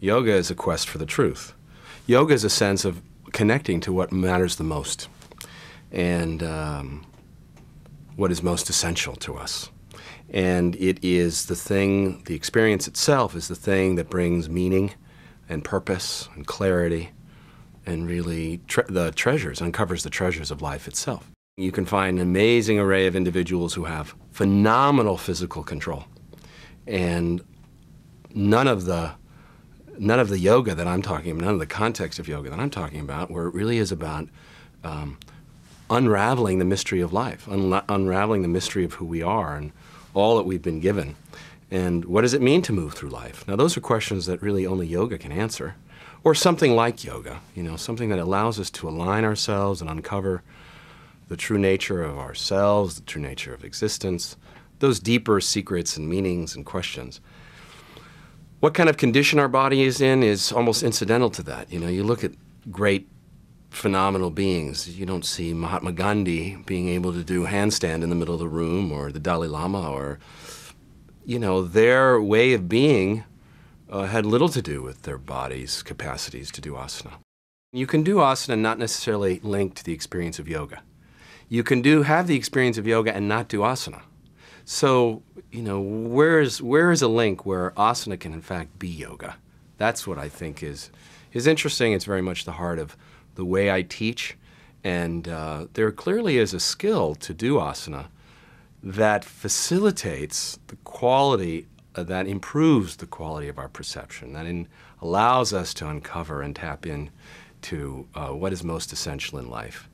Yoga is a quest for the truth. Yoga is a sense of connecting to what matters the most and what is most essential to us. And it is the thing, the experience itself is the thing that brings meaning and purpose and clarity and really uncovers the treasures of life itself. You can find an amazing array of individuals who have phenomenal physical control, and none of the yoga that I'm talking about, none of the context of yoga that I'm talking about, where it really is about unraveling the mystery of life, unraveling the mystery of who we are and all that we've been given. And what does it mean to move through life? Now, those are questions that really only yoga can answer, or something like yoga, you know, something that allows us to align ourselves and uncover the true nature of ourselves, the true nature of existence, those deeper secrets and meanings and questions. What kind of condition our body is in is almost incidental to that. You know, you look at great, phenomenal beings. You don't see Mahatma Gandhi being able to do handstand in the middle of the room, or the Dalai Lama, or, you know, their way of being had little to do with their body's capacities to do asana. You can do asana not necessarily linked to the experience of yoga. You can have the experience of yoga and not do asana. So, you know, where is a link where asana can in fact be yoga? That's what I think is interesting. It's very much the heart of the way I teach, and there clearly is a skill to do asana that facilitates the quality, that improves the quality of our perception, that allows us to uncover and tap in to what is most essential in life.